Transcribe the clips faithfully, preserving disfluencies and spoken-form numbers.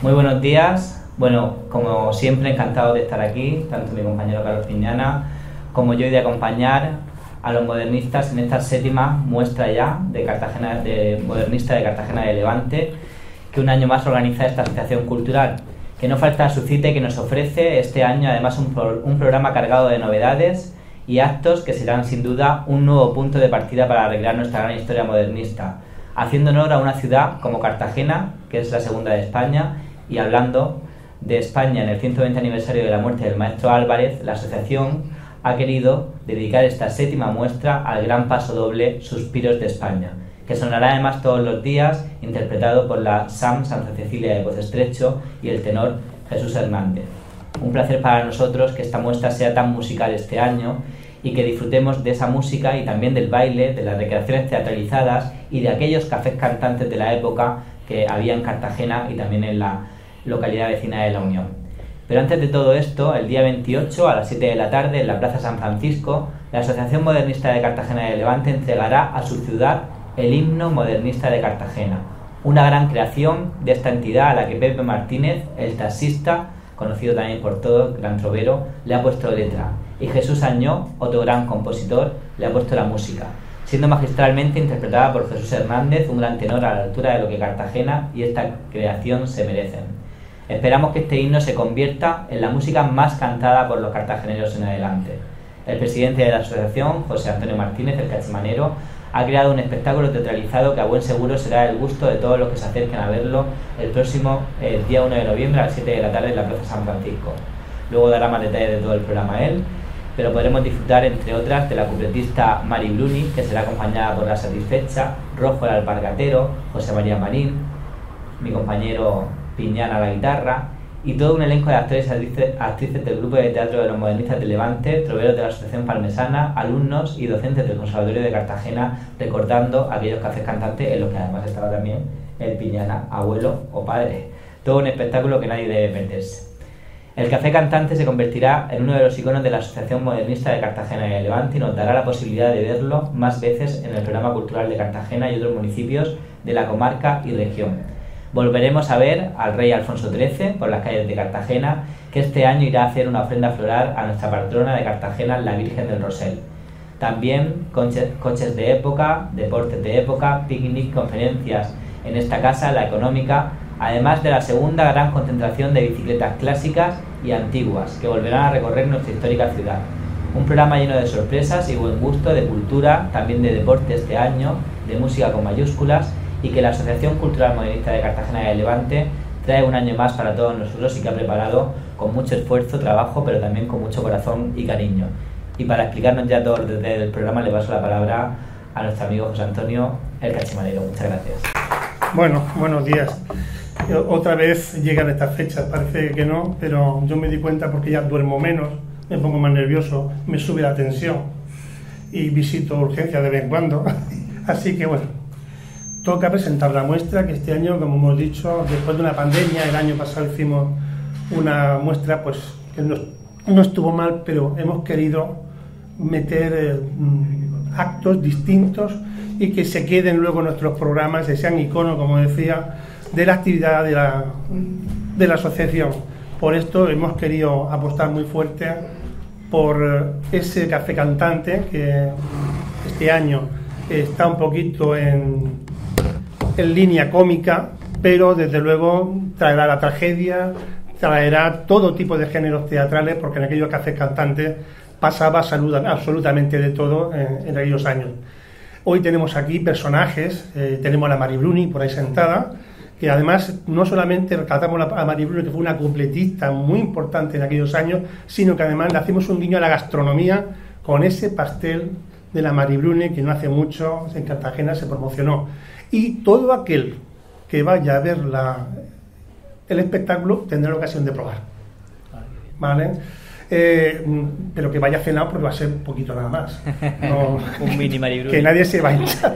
Muy buenos días. Bueno, como siempre, encantado de estar aquí, tanto mi compañero Carlos Piñana como yo, y de acompañar a los modernistas en esta séptima muestra ya de Cartagena de modernista de Cartagena de Levante, que un año más organiza esta asociación cultural, que no falta a su cita y que nos ofrece este año además un, pro, un programa cargado de novedades y actos que serán sin duda un nuevo punto de partida para arreglar nuestra gran historia modernista, haciendo honor a una ciudad como Cartagena, que es la segunda de España, y hablando de España en el ciento veinte aniversario de la muerte del maestro Álvarez, la asociación ha querido dedicar esta séptima muestra al gran paso doble Suspiros de España, que sonará además todos los días, interpretado por la Sam Santa Cecilia de Voz Estrecho y el tenor Jesús Hernández. Un placer para nosotros que esta muestra sea tan musical este año y que disfrutemos de esa música y también del baile, de las recreaciones teatralizadas y de aquellos cafés cantantes de la época que había en Cartagena y también en la localidad vecina de La Unión. Pero antes de todo esto, el día veintiocho a las siete de la tarde en la Plaza San Francisco, la Asociación Modernista de Cartagena de Levante entregará a su ciudad el himno modernista de Cartagena, una gran creación de esta entidad a la que Pepe Martínez, el taxista, conocido también por todo, gran trovero, le ha puesto letra, y Jesús Añó, otro gran compositor, le ha puesto la música, siendo magistralmente interpretada por Jesús Hernández, un gran tenor a la altura de lo que Cartagena y esta creación se merecen. Esperamos que este himno se convierta en la música más cantada por los cartageneros en adelante. El presidente de la asociación, José Antonio Martínez, el cachimanero, ha creado un espectáculo teatralizado que a buen seguro será el gusto de todos los que se acerquen a verlo el próximo el día uno de noviembre a las siete de la tarde en la Plaza San Francisco. Luego dará más detalles de todo el programa él, pero podremos disfrutar, entre otras, de la cupletista Mary Bruni, que será acompañada por La Satisfecha, Rojo el Alpargatero, José María Marín, mi compañero Piñana a la guitarra, y todo un elenco de actores y actrices, actrices del Grupo de Teatro de los Modernistas de Levante, troveros de la Asociación Palmesana, alumnos y docentes del Conservatorio de Cartagena, recordando aquellos cafés cantantes en los que además estaba también el Piñana, abuelo o padre. Todo un espectáculo que nadie debe perderse. El café cantante se convertirá en uno de los iconos de la Asociación Modernista de Cartagena y de Levante y nos dará la posibilidad de verlo más veces en el programa cultural de Cartagena y otros municipios de la comarca y región. Volveremos a ver al rey Alfonso trece por las calles de Cartagena, que este año irá a hacer una ofrenda floral a nuestra patrona de Cartagena, la Virgen del Rosel. También coches de época, deportes de época, picnic, conferencias en esta casa, la económica, además de la segunda gran concentración de bicicletas clásicas y antiguas que volverán a recorrer nuestra histórica ciudad. Un programa lleno de sorpresas y buen gusto, de cultura, también de deporte este año, de música con mayúsculas, y que la Asociación Cultural Modernista de Cartagena de Levante trae un año más para todos nosotros y que ha preparado con mucho esfuerzo, trabajo, pero también con mucho corazón y cariño. Y para explicarnos ya todo desde el programa, le paso la palabra a nuestro amigo José Antonio, el cachimanero. Muchas gracias. Bueno, buenos días. Otra vez llegan estas fechas, parece que no, pero yo me di cuenta porque ya duermo menos, me pongo más nervioso, me sube la tensión y visito urgencias de vez en cuando. Así que bueno, toca presentar la muestra, que este año, como hemos dicho, después de una pandemia, el año pasado hicimos una muestra pues que no, no estuvo mal, pero hemos querido meter eh, actos distintos y que se queden luego nuestros programas, que sean iconos, como decía, de la actividad de la, de la asociación. Por esto hemos querido apostar muy fuerte por ese café cantante, que este año está un poquito en... en línea cómica, pero desde luego traerá la tragedia, traerá todo tipo de géneros teatrales, porque en aquellos cafés cantantes pasaba salud, absolutamente de todo eh, en aquellos años. Hoy tenemos aquí personajes, eh, tenemos a la Mary Bruni por ahí sentada, que además no solamente rescatamos a Mary Bruni, que fue una completista muy importante en aquellos años, sino que además le hacemos un guiño a la gastronomía con ese pastel de la Mary Bruni, que no hace mucho en Cartagena se promocionó. Y todo aquel que vaya a ver la, el espectáculo tendrá la ocasión de probar, ¿vale? Eh, pero que vaya cenado, porque va a ser un poquito nada más. No, un mini Mary Bruni. Que nadie se va a hinchar.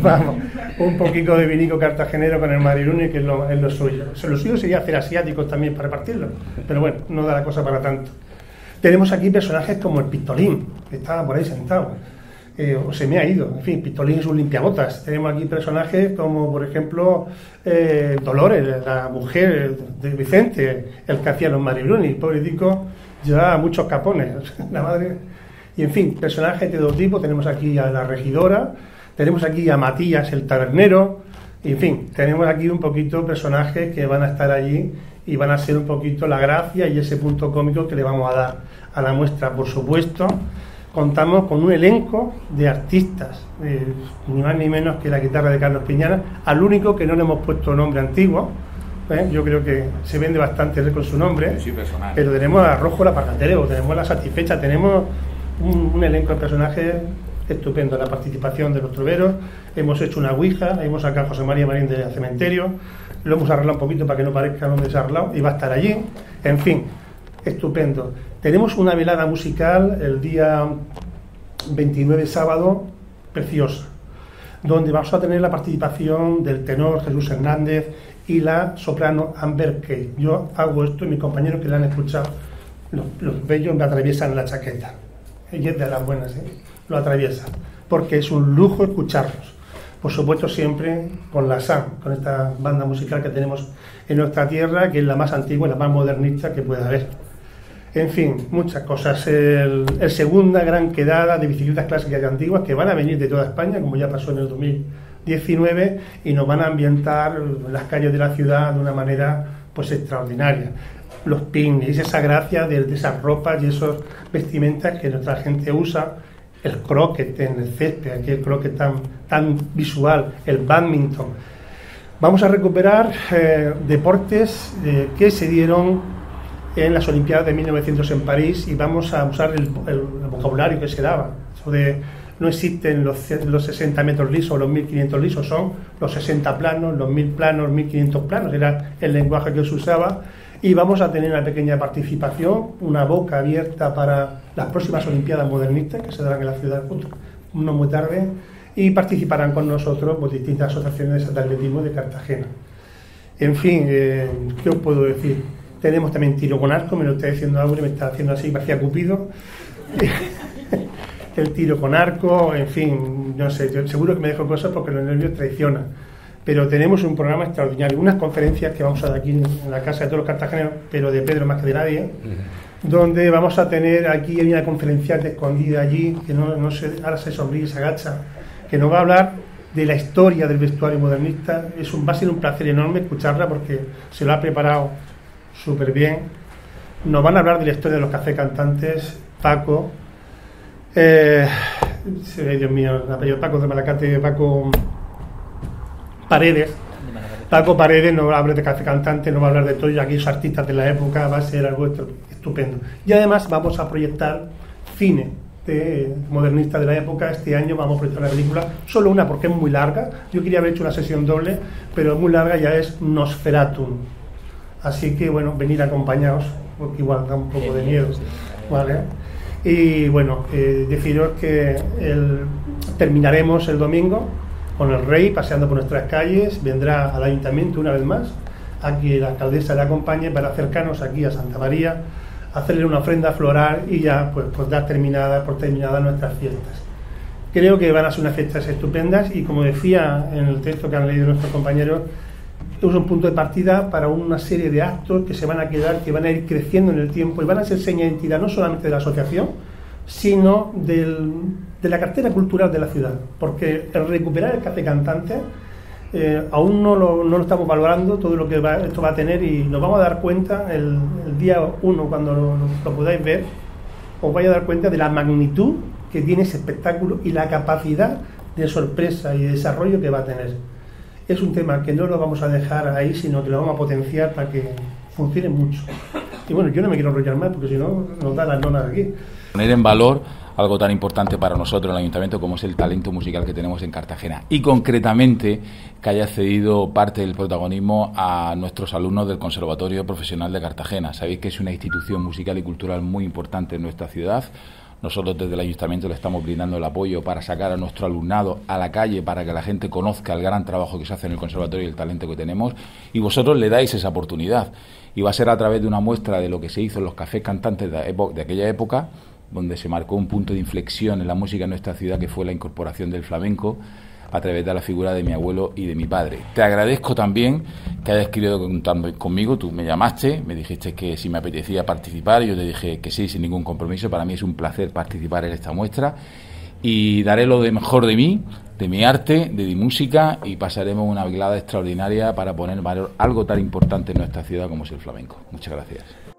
Vamos, un poquito de vinico cartagenero con el Mary Bruni, que es lo, es lo suyo. O sea, lo suyo sería hacer asiáticos también para repartirlo, pero bueno, no da la cosa para tanto. Tenemos aquí personajes como el Pistolín, que está por ahí sentado. eh, o se me ha ido. En fin, Pistolín es un limpiabotas. Tenemos aquí personajes como, por ejemplo, eh, Dolores, la mujer de Vicente, el que hacía los Mary Bruni, pobre tico, llevaba muchos capones, la madre. Y en fin, personajes de dos tipos. Tenemos aquí a la regidora, tenemos aquí a Matías el tabernero, y en fin, tenemos aquí un poquito personajes que van a estar allí y van a ser un poquito la gracia y ese punto cómico que le vamos a dar a la muestra. Por supuesto, contamos con un elenco de artistas, eh, ni más ni menos que la guitarra de Carlos Piñana, al único que no le hemos puesto nombre antiguo. ¿Eh? Yo creo que se vende bastante con su nombre, sí, pero tenemos a Rojo el Alpargatero, tenemos a La Satisfecha, tenemos un, un elenco de personajes estupendo. La participación de los truberos, hemos hecho una ouija, hemos sacado a José María Marín del cementerio, lo hemos arreglado un poquito para que no parezca un desarreglado, y va a estar allí. En fin, estupendo. Tenemos una velada musical el día veintinueve, sábado, preciosa, donde vamos a tener la participación del tenor Jesús Hernández y la soprano Amber Kay. Yo hago esto y mis compañeros que la han escuchado, los, los bellos me atraviesan la chaqueta. Ella es de las buenas, ¿eh? Lo atraviesan, porque es un lujo escucharlos. Por supuesto, siempre con la Sam, con esta banda musical que tenemos en nuestra tierra, que es la más antigua y la más modernista que puede haber. En fin, muchas cosas. El, el segunda gran quedada de bicicletas clásicas y antiguas, que van a venir de toda España, como ya pasó en el dos mil diecinueve, y nos van a ambientar las calles de la ciudad de una manera pues extraordinaria. Los picnics, esa gracia de, de esas ropas y esos vestimentas que nuestra gente usa, el croquet en el césped, aquel croquet tan, tan visual, el badminton. Vamos a recuperar eh, deportes eh, que se dieron en las Olimpiadas de mil novecientos en París, y vamos a usar el, el vocabulario que se daba. Eso de, no existen los, los sesenta metros lisos, los mil quinientos lisos, son los sesenta planos, los mil planos, mil quinientos planos, era el lenguaje que se usaba. Y vamos a tener una pequeña participación, una boca abierta para las próximas Olimpiadas Modernistas que se darán en la ciudad no muy tarde, y participarán con nosotros pues, distintas asociaciones de atletismo de Cartagena. En fin, eh, ¿qué os puedo decir? Tenemos también tiro con arco, me lo está diciendo Álvarez, me está haciendo así, parecía Cupido. El tiro con arco, en fin, no sé, yo seguro que me dejo cosas porque los nervios traicionan. Pero tenemos un programa extraordinario, unas conferencias que vamos a dar aquí en la casa de todos los cartageneros, pero de Pedro más que de nadie, uh-huh. Donde vamos a tener aquí una conferenciante escondida allí, que no, no se, ahora se sonríe y se agacha, que nos va a hablar de la historia del vestuario modernista. Es un, va a ser un placer enorme escucharla porque se lo ha preparado súper bien. Nos van a hablar de la historia de los café cantantes, Paco, eh, Dios mío, el apellido Paco de Malacate, Paco... Paredes, Paco Paredes no va a hablar de café cantante, no va a hablar de todo, y aquellos artistas de la época, va a ser algo estupendo. Y además vamos a proyectar cine de modernista de la época. Este año vamos a proyectar la película, solo una porque es muy larga, yo quería haber hecho una sesión doble, pero es muy larga, ya es Nosferatum. Así que bueno, venid acompañados, porque igual da un poco de miedo, ¿vale? Y bueno, eh, deciros que el, terminaremos el domingo con el rey paseando por nuestras calles. Vendrá al ayuntamiento una vez más a que la alcaldesa le acompañe para acercarnos aquí a Santa María, hacerle una ofrenda floral y ya pues, pues dar terminada por terminadas nuestras fiestas. Creo que van a ser unas fiestas estupendas y, como decía en el texto que han leído nuestros compañeros, es un punto de partida para una serie de actos que se van a quedar, que van a ir creciendo en el tiempo y van a ser seña de identidad no solamente de la asociación, sino del, de la cartera cultural de la ciudad, porque el recuperar el café cantante eh, aún no lo, no lo estamos valorando todo lo que va, esto va a tener, y nos vamos a dar cuenta el, el día uno cuando lo, lo podáis ver, os vais a dar cuenta de la magnitud que tiene ese espectáculo y la capacidad de sorpresa y de desarrollo que va a tener. Es un tema que no lo vamos a dejar ahí, sino que lo vamos a potenciar para que funcione mucho. Y bueno, yo no me quiero enrollar más porque si no nos da las nonas aquí. Poner en valor algo tan importante para nosotros en el ayuntamiento como es el talento musical que tenemos en Cartagena, y concretamente que haya cedido parte del protagonismo a nuestros alumnos del Conservatorio Profesional de Cartagena. Sabéis que es una institución musical y cultural muy importante en nuestra ciudad. Nosotros desde el ayuntamiento le estamos brindando el apoyo para sacar a nuestro alumnado a la calle, para que la gente conozca el gran trabajo que se hace en el conservatorio y el talento que tenemos, y vosotros le dais esa oportunidad, y va a ser a través de una muestra de lo que se hizo en los cafés cantantes de, de aquella época, donde se marcó un punto de inflexión en la música en nuestra ciudad, que fue la incorporación del flamenco a través de la figura de mi abuelo y de mi padre. Te agradezco también que hayas querido contar conmigo. Tú me llamaste, me dijiste que si me apetecía participar, yo te dije que sí, sin ningún compromiso. Para mí es un placer participar en esta muestra y daré lo de mejor de mí, de mi arte, de mi música, y pasaremos una velada extraordinaria para poner en valor algo tan importante en nuestra ciudad como es el flamenco. Muchas gracias.